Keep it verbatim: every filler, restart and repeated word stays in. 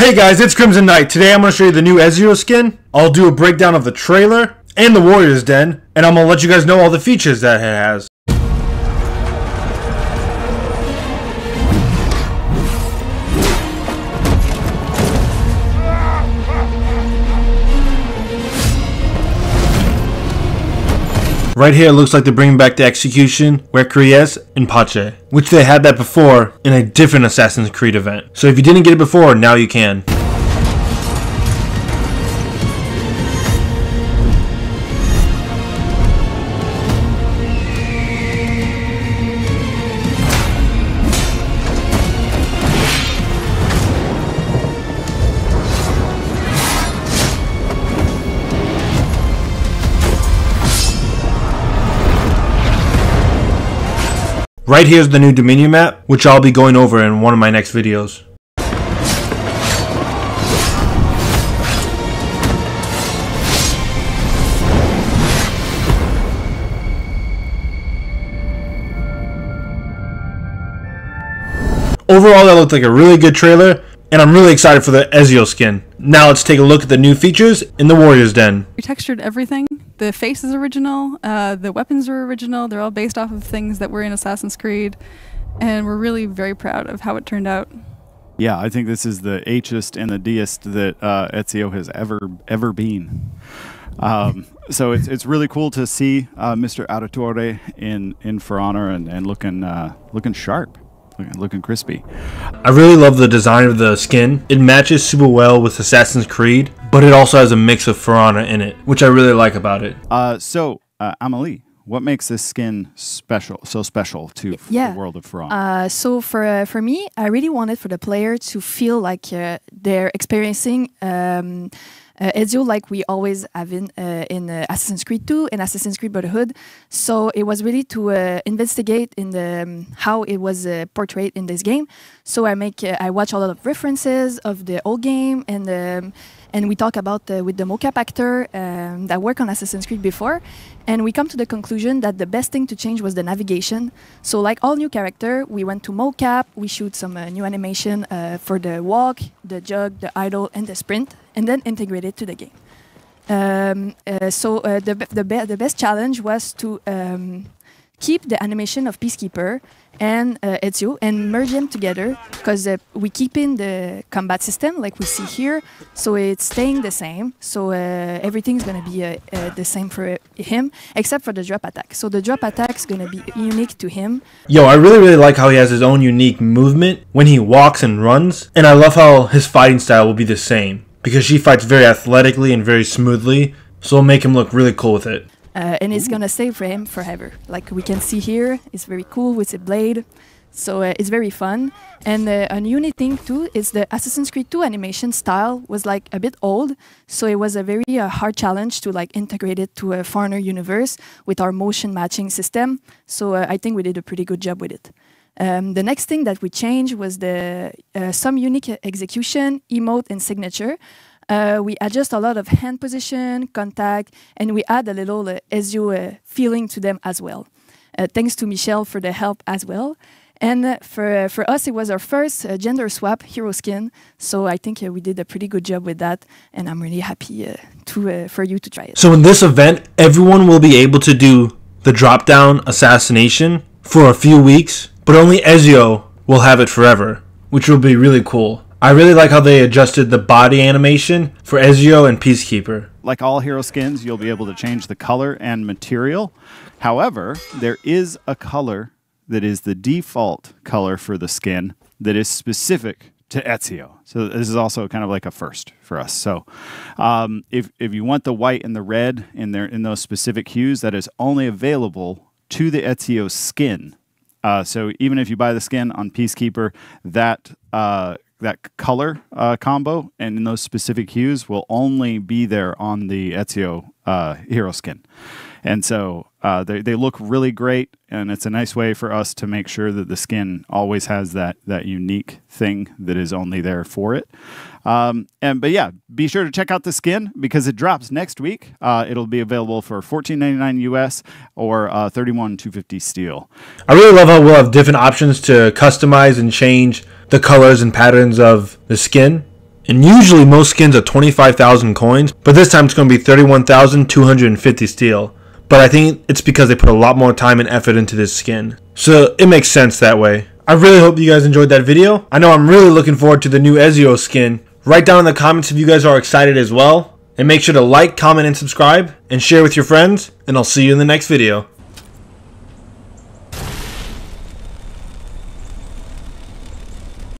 Hey guys, it's Crimson Knight. Today I'm going to show you the new Ezio skin. I'll do a breakdown of the trailer and the Warrior's Den, and I'm going to let you guys know all the features that it has. Right here it looks like they're bringing back the execution, where Kriyas and Pache, which they had that before in a different Assassin's Creed event. So if you didn't get it before, now you can. Right here's the new Dominion map, which I'll be going over in one of my next videos. Overall, that looked like a really good trailer, and I'm really excited for the Ezio skin. Now let's take a look at the new features in the Warrior's Den. We textured everything. The face is original, uh, the weapons are original, they're all based off of things that were in Assassin's Creed, and we're really very proud of how it turned out. Yeah, I think this is the H-est and the D-est that uh, Ezio has ever ever been. Um, so it's, it's really cool to see uh, Mister Auditore in, in For Honor and, and looking, uh, looking sharp. Looking crispy. I really love the design of the skin. It matches super well with Assassin's Creed, but it also has a mix of For Honor in it, which I really like about it. Uh, so, uh, Amelie, what makes this skin special? So special to yeah. the world of For Honor? Uh, so for uh, for me, I really wanted for the player to feel like uh, they're experiencing um, uh, Ezio, like we always have in uh, in uh, Assassin's Creed two and Assassin's Creed Brotherhood. So it was really to uh, investigate in the um, how it was uh, portrayed in this game. So I make uh, I watch a lot of references of the old game and. Um, And we talk about uh, with the mocap actor um, that worked on Assassin's Creed before, and we come to the conclusion that the best thing to change was the navigation. So, like all new character, we went to mocap. We shoot some uh, new animation uh, for the walk, the jog, the idle, and the sprint, and then integrate it to the game. Um, uh, so, uh, the the, be the best challenge was to um, keep the animation of Peacekeeper and uh, Ezio and merge them together, because uh, we keep in the combat system like we see here, so it's staying the same. So uh, everything's gonna be uh, uh, the same for him, except for the drop attack. So the drop attack's gonna be unique to him. Yo, I really, really like how he has his own unique movement when he walks and runs, and I love how his fighting style will be the same, because she fights very athletically and very smoothly, so it'll make him look really cool with it. Uh, and it's gonna stay for him forever. Like we can see here, it's very cool with the blade, so uh, it's very fun. And uh, a unique thing too is the Assassin's Creed two animation style was like a bit old, so it was a very uh, hard challenge to like integrate it to a For Honor universe with our motion matching system. So uh, I think we did a pretty good job with it. Um, the next thing that we changed was the uh, some unique execution, emote, and signature. Uh, we adjust a lot of hand position, contact, and we add a little uh, Ezio uh, feeling to them as well. Uh, thanks to Michelle for the help as well. And uh, for, uh, for us, it was our first uh, gender swap hero skin. So I think uh, we did a pretty good job with that. And I'm really happy uh, to, uh, for you to try it. So in this event, everyone will be able to do the drop-down assassination for a few weeks, but only Ezio will have it forever, which will be really cool. I really like how they adjusted the body animation for Ezio and Peacekeeper. Like all hero skins, you'll be able to change the color and material. However, there is a color that is the default color for the skin that is specific to Ezio. So this is also kind of like a first for us. So um, if, if you want the white and the red in, their, in those specific hues, that is only available to the Ezio skin. Uh, so even if you buy the skin on Peacekeeper, that uh, that color uh, combo and in those specific hues will only be there on the Ezio uh, hero skin. And so uh, they, they look really great, and it's a nice way for us to make sure that the skin always has that, that unique thing that is only there for it. Um, and But yeah, be sure to check out the skin because it drops next week. Uh, it'll be available for fourteen ninety-nine U S or uh, thirty-one two fifty steel. I really love how we'll have different options to customize and change the colors and patterns of the skin. And usually most skins are twenty-five thousand coins, but this time it's going to be thirty-one thousand two hundred fifty steel. But I think it's because they put a lot more time and effort into this skin, so it makes sense that way. I really hope you guys enjoyed that video. I know I'm really looking forward to the new Ezio skin. Write down in the comments if you guys are excited as well. And make sure to like, comment, and subscribe, and share with your friends, and I'll see you in the next video.